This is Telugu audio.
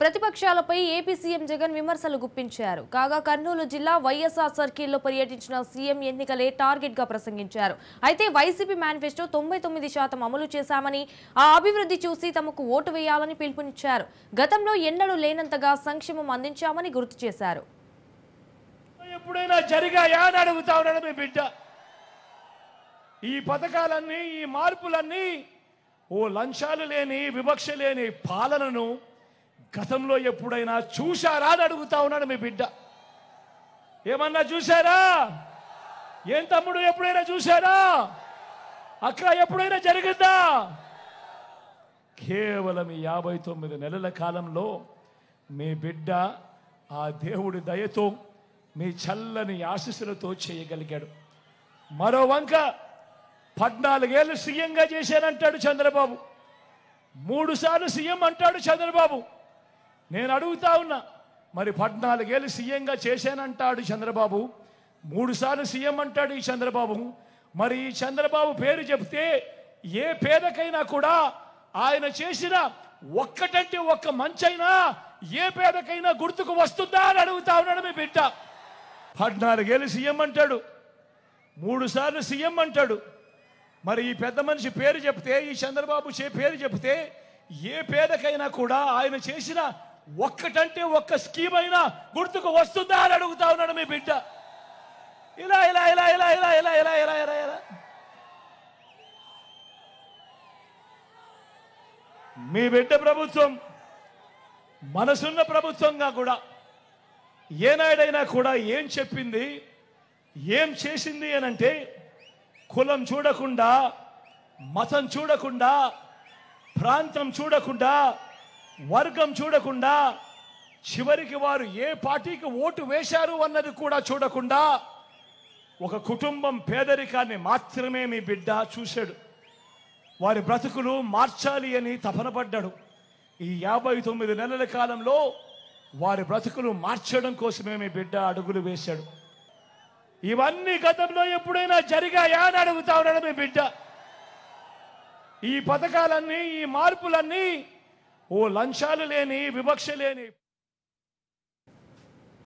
ప్రతిపక్షాలపై ఏపీ సీఎం జగన్ విమర్శలు గుప్పించారు. కాగా కర్నూలు జిల్లా వైఎస్ఆర్ సర్కిల్లో పర్యటించిన సీఎం ఎన్నికలే టార్గెట్గా ప్రసంగించారు. అయితే వైసీపీ మేనిఫెస్టో 99% అమలు చేశామని, ఆ అభివృద్ధి చూసి తమకు ఓటు వేయాలని పిలుపునిచ్చారు. గతంలో ఎన్నడూ లేనంతగా సంక్షేమం అందించామని గుర్తు చేశారు. ఈ పథకాలన్నీ, ఈ మార్పులన్నీ ఓ లంచాలు లేని, వివక్ష లేని పాలనను గతంలో ఎప్పుడైనా చూశారా అని అడుగుతా ఉన్నాడు మీ బిడ్డ. ఏమన్నా చూశారా? ఏం తమ్ముడు, ఎప్పుడైనా చూశారా? అక్క, ఎప్పుడైనా జరిగిందా? కేవలం 59 నెలల కాలంలో మీ బిడ్డ ఆ దేవుడి దయతో, మీ చల్లని ఆశీస్సులతో చేయగలిగాడు. మరో వంక 14 ఏళ్ళు సీఎంగా చేశానంటాడు చంద్రబాబు, 3 సార్లు సీఎం అంటాడు చంద్రబాబు. నేను అడుగుతా ఉన్నా, మరి 14 ఏళ్ళు సీఎంగా చేశానంటాడు చంద్రబాబు, 3 సార్లు సీఎం అంటాడు ఈ చంద్రబాబు. మరి ఈ చంద్రబాబు పేరు చెప్తే ఏ పేదకైనా కూడా ఆయన చేసిన ఒక్కటంటే ఒక్క మంచైనా ఏ పేదకైనా గుర్తుకు వస్తుందా అని అడుగుతా ఉన్నాడు మీ బిడ్డ. 14 ఏళ్ళు సీఎం అంటాడు, 3 సార్లు సీఎం అంటాడు. మరి ఈ పెద్ద మనిషి పేరు చెప్తే, ఈ చంద్రబాబు పేరు చెప్తే ఏ పేదకైనా కూడా ఆయన చేసిన ఒక్కటంటే ఒక్క స్కీమ్ అయినా గుర్తుకు వస్తుందా అని అడుగుతా ఉన్నాడు మీ బిడ్డ. ఇలా ఇలా ఇలా ఇలా ఇలా ఇలా ఇలా ఇలా ఇలా ఇలా మీ బిడ్డ ప్రభుత్వం మనసున్న ప్రభుత్వంగా కూడా ఏనాడైనా కూడా ఏం చెప్పింది, ఏం చేసింది అనంటే కులం చూడకుండా, మతం చూడకుండా, ప్రాంతం చూడకుండా, వర్గం చూడకుండా, చివరికి వారు ఏ పార్టీకి ఓటు వేశారు అన్నది కూడా చూడకుండా ఒక కుటుంబం పేదరికాన్ని మాత్రమే మీ బిడ్డ చూశాడు. వారి బ్రతుకులు మార్చాలి అని తపన పడ్డాడు. ఈ 59 నెలల కాలంలో వారి బ్రతుకులు మార్చడం కోసమే మీ బిడ్డ అడుగులు వేశాడు. ఇవన్నీ గతంలో ఎప్పుడైనా జరిగాయా అని అడుగుతా ఉన్నాడు మీ బిడ్డ. ఈ పథకాలన్నీ, ఈ మార్పులన్నీ ఓ లంచాలు లేని, వివక్ష లేని